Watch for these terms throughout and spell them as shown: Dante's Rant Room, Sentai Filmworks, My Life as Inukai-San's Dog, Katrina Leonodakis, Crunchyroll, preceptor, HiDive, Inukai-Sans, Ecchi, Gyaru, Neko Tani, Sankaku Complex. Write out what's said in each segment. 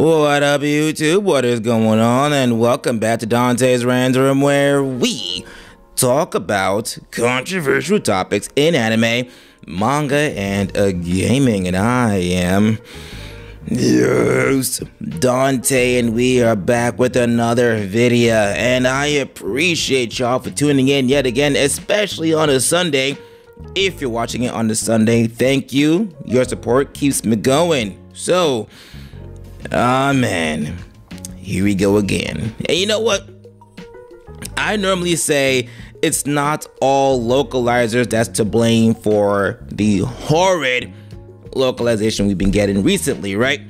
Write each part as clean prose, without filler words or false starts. What up, YouTube? What is going on? And welcome back to Dante's Rant Room, where we talk about controversial topics in anime, manga, and gaming. And I am Dante, and we are back with another video. And I appreciate y'all for tuning in yet again, especially on a Sunday. If you're watching it on a Sunday, thank you. Your support keeps me going. So, man, here we go again. And you know what? I normally say it's not all localizers that's to blame for the horrid localization we've been getting recently, right?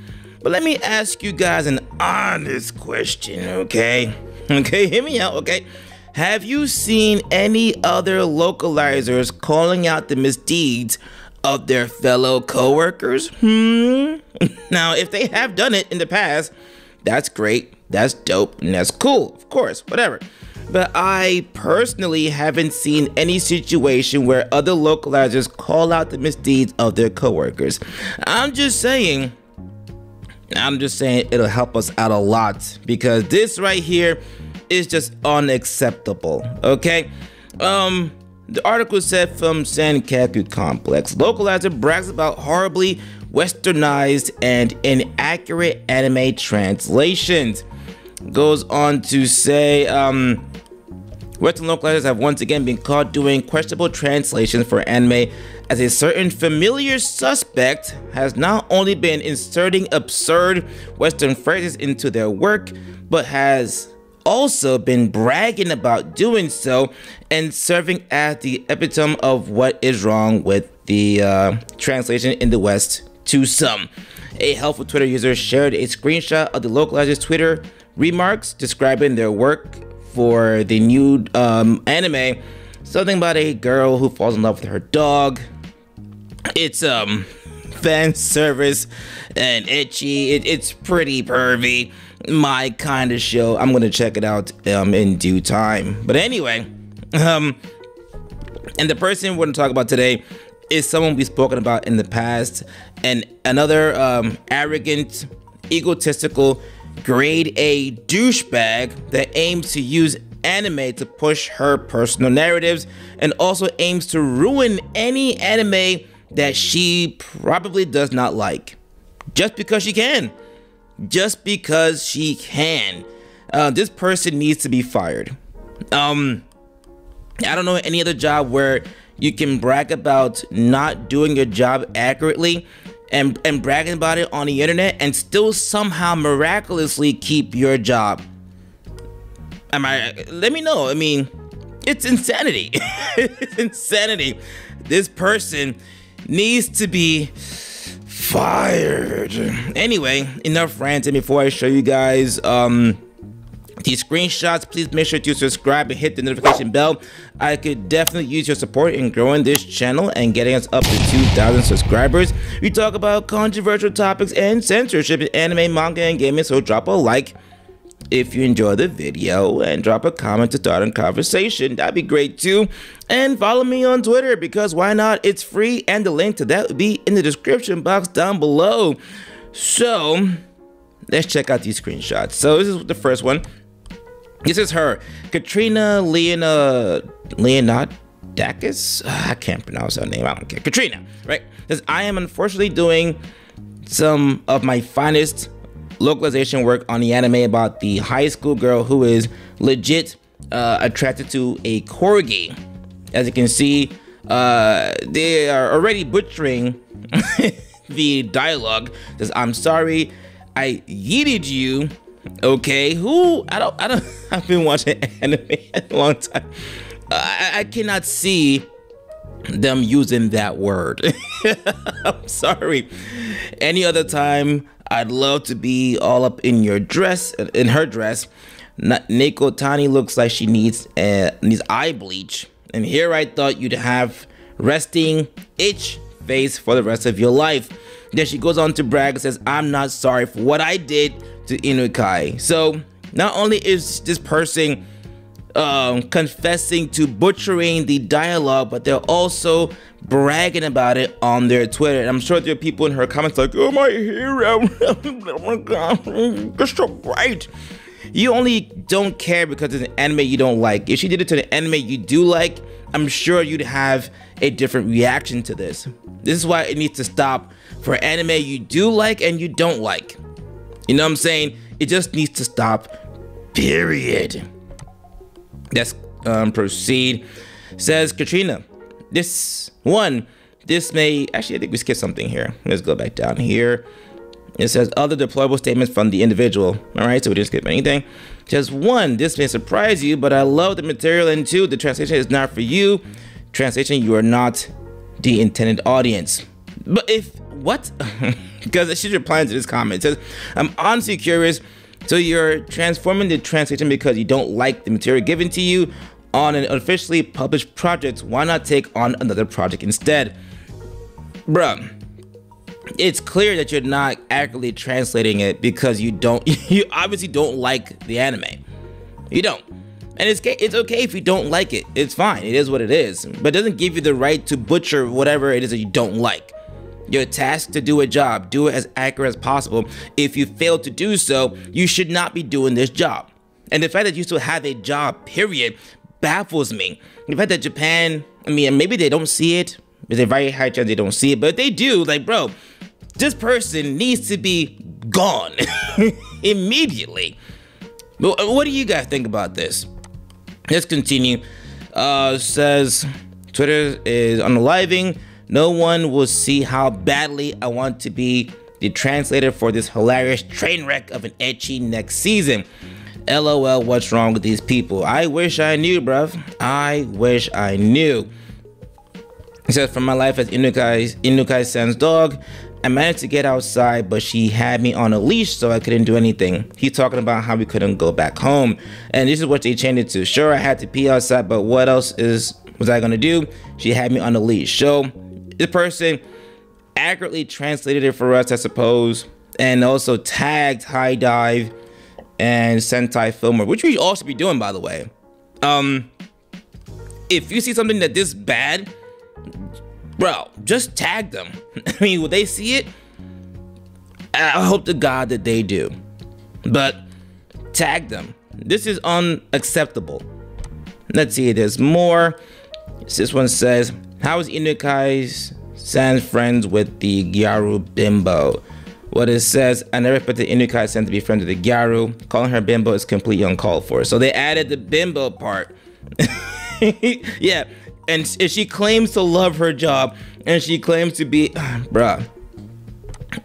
But let me ask you guys an honest question, okay? Okay, hear me out, okay? Have you seen any other localizers calling out the misdeeds of their fellow co-workers? Now, if they have done it in the past, that's great, that's dope, and that's cool, of course, whatever. But I personally haven't seen any situation where other localizers call out the misdeeds of their co-workers. I'm just saying it'll help us out a lot, because this right here is just unacceptable, okay? The article said from Sankaku Complex, localizer brags about horribly westernized and inaccurate anime translations. Goes on to say, Western localizers have once again been caught doing questionable translations for anime, as a certain familiar suspect has not only been inserting absurd Western phrases into their work, but has also been bragging about doing so and serving as the epitome of what is wrong with the translation in the West to some. A helpful Twitter user shared a screenshot of the localizer's Twitter remarks describing their work for the new anime. Something about a girl who falls in love with her dog. It's fan service and itchy. It's pretty pervy. My kind of show. I'm gonna check it out in due time. But anyway, and the person we're gonna talk about today is someone we've spoken about in the past, and another arrogant, egotistical, grade A douchebag that aims to use anime to push her personal narratives, and also aims to ruin any anime that she probably does not like, just because she can. This person needs to be fired. I don't know any other job where you can brag about not doing your job accurately and bragging about it on the internet and still somehow miraculously keep your job. Let me know. I mean, it's insanity. It's insanity. This person needs to be fired. Anyway, enough ranting. Before I show you guys these screenshots, please make sure to subscribe and hit the notification bell. I could definitely use your support in growing this channel and getting us up to 2,000 subscribers. We talk about controversial topics and censorship in anime, manga, and gaming, so drop a like if you enjoy the video and drop a comment to start a conversation. That'd be great too. And follow me on Twitter, because why not? It's free, and the link to that would be in the description box down below. So let's check out these screenshots. So this is the first one. This is her, Katrina Leonodakis. I can't pronounce her name. I don't care. Katrina, right? Says, I am unfortunately doing some of my finest localization work on the anime about the high school girl who is legit attracted to a corgi. As you can see, they are already butchering the dialogue. It says, I'm sorry I yeeted you. Okay, who? I've been watching anime a long time. I cannot see them using that word. I'm sorry. Any other time, I'd love to be all up in your dress, in her dress. Neko Tani looks like she needs eye bleach. And here I thought you'd have resting itch face for the rest of your life. Then she goes on to brag and says, I'm not sorry for what I did to Inukai. So not only is this person confessing to butchering the dialogue, but they're also bragging about it on their Twitter. And I'm sure there are people in her comments like, "Oh, my hero, oh my god, you're so bright." You only don't care because it's an anime you don't like. If she did it to the anime you do like, I'm sure you'd have a different reaction to this. This is why it needs to stop for anime you do like and you don't like. You know what I'm saying? It just needs to stop, period. Let's proceed. Says Katrina, this may, actually I think we skipped something here. Let's go back down here. It says other deplorable statements from the individual. All right, so we didn't skip anything. It says 1, this may surprise you, but I love the material. And 2, the translation is not for you. Translation, you are not the intended audience. But if, what? Because she's replying to this comment. It says, I'm honestly curious. So you're transforming the translation because you don't like the material given to you on an officially published project. Why not take on another project instead? Bruh. It's clear that you're not accurately translating it because you don't, you obviously don't like the anime. You don't. And it's okay if you don't like it. It's fine. It is what it is. But it doesn't give you the right to butcher whatever it is that you don't like. You're tasked to do a job. Do it as accurate as possible. If you fail to do so, you should not be doing this job. And the fact that you still have a job, period, baffles me. The fact that Japan, I mean, maybe they don't see it. There's a very high chance they don't see it. But if they do, like, bro, this person needs to be gone immediately. But what do you guys think about this? Let's continue. Says Twitter is unaliving. No one will see how badly I want to be the translator for this hilarious train wreck of an ecchi next season. LOL, what's wrong with these people? I wish I knew, bruv. I wish I knew. It says, from my life as Inukai-Sans dog, I managed to get outside, but she had me on a leash, so I couldn't do anything. He's talking about how we couldn't go back home. And this is what they changed it to. Sure, I had to pee outside, but what else was I going to do? She had me on a leash. So the person accurately translated it for us, I suppose, and also tagged HiDive and Sentai Filmworks, which we all should be doing, by the way. If you see something that this bad, bro, just tag them. I mean, will they see it? I hope to God that they do. But tag them. This is unacceptable. Let's see, there's more. This one says, how is Inukai-Sans friends with the Gyaru bimbo? What it says, I never expected Inukai-Sans to be friends with the Gyaru. Calling her bimbo is completely uncalled for. So they added the bimbo part. Yeah. And she claims to love her job, and she claims to be, bruh,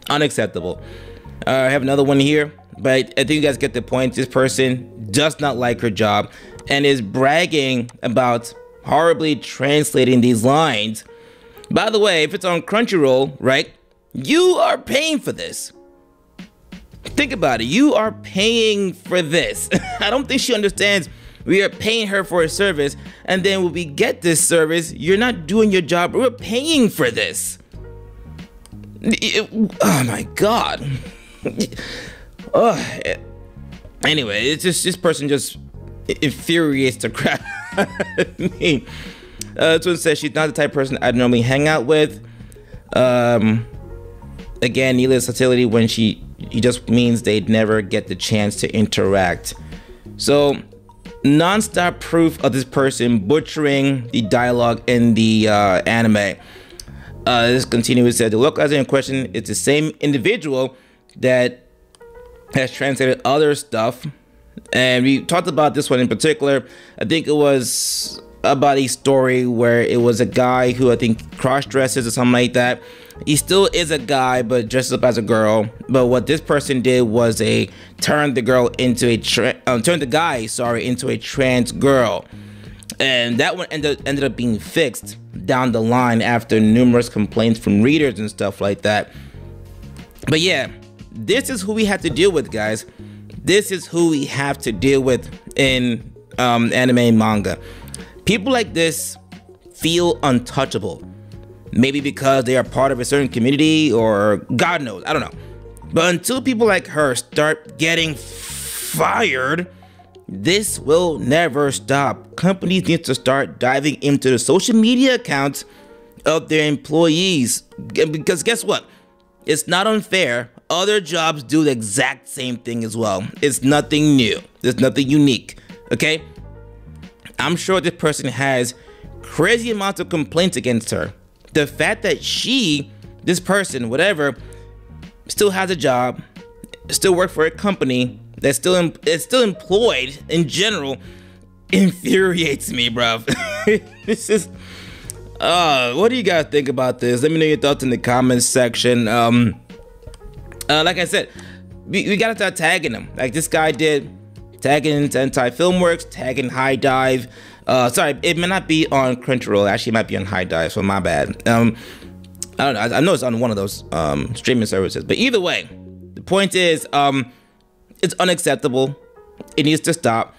unacceptable. I have another one here, but I think you guys get the point. This person does not like her job and is bragging about horribly translating these lines. By the way, if it's on Crunchyroll, right, you are paying for this. Think about it. You are paying for this. I don't think she understands. We are paying her for a service, and then when we get this service, you're not doing your job. We're paying for this. Oh my God. Oh. Anyway, it's just, this person just infuriates the crap out of me. This one says she's not the type of person I'd normally hang out with. Again, needless hostility when it just means they'd never get the chance to interact. So, non-stop proof of this person butchering the dialogue in the anime. This continues, said the localizer in question is the same individual that has translated other stuff, and we talked about this one in particular. I think it was about a story where it was a guy who I think cross-dresses or something like that. He still is a guy but dresses up as a girl. But what this person did was they turned the girl into a trans girl, and that one ended up being fixed down the line after numerous complaints from readers and stuff like that. But yeah, this is who we have to deal with, guys. This is who we have to deal with in anime and manga. People like this feel untouchable. Maybe because they are part of a certain community, or God knows, I don't know. But until people like her start getting fired, This will never stop. Companies need to start diving into the social media accounts of their employees, because guess what? It's not unfair. Other jobs do the exact same thing as well. It's nothing new. There's nothing unique, okay? I'm sure this person has crazy amounts of complaints against her. The fact that she, this person, whatever, still has a job, still works for a company, that's still employed in general, infuriates me, bruv. This is, what do you guys think about this? Let me know your thoughts in the comments section. Like I said, we gotta start tagging them, like this guy did, tagging Sentai Filmworks, tagging HiDive. Sorry, it may not be on Crunchyroll. Actually, it might be on HiDive, so my bad. I don't know. I know it's on one of those streaming services, but either way, the point is, it's unacceptable. It needs to stop.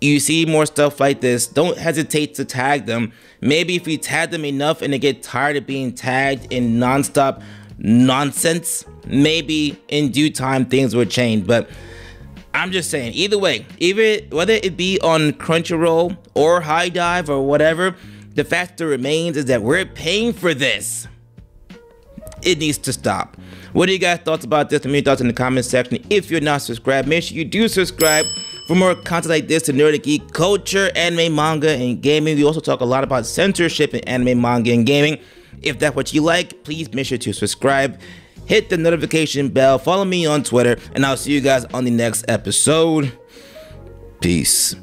You see more stuff like this, don't hesitate to tag them. Maybe if you tag them enough and they get tired of being tagged in nonstop nonsense, maybe in due time things will change. But I'm just saying, either way, even whether it be on Crunchyroll or HiDive or whatever, the fact that remains is that we're paying for this. It needs to stop. What do you guys thoughts about this? Let me know your thoughts in the comment section. If you're not subscribed, make sure you do subscribe for more content like this to nerdy geek culture, anime, manga, and gaming. We also talk a lot about censorship in anime, manga, and gaming. If that's what you like, please make sure to subscribe, hit the notification bell, follow me on Twitter, and I'll see you guys on the next episode. Peace.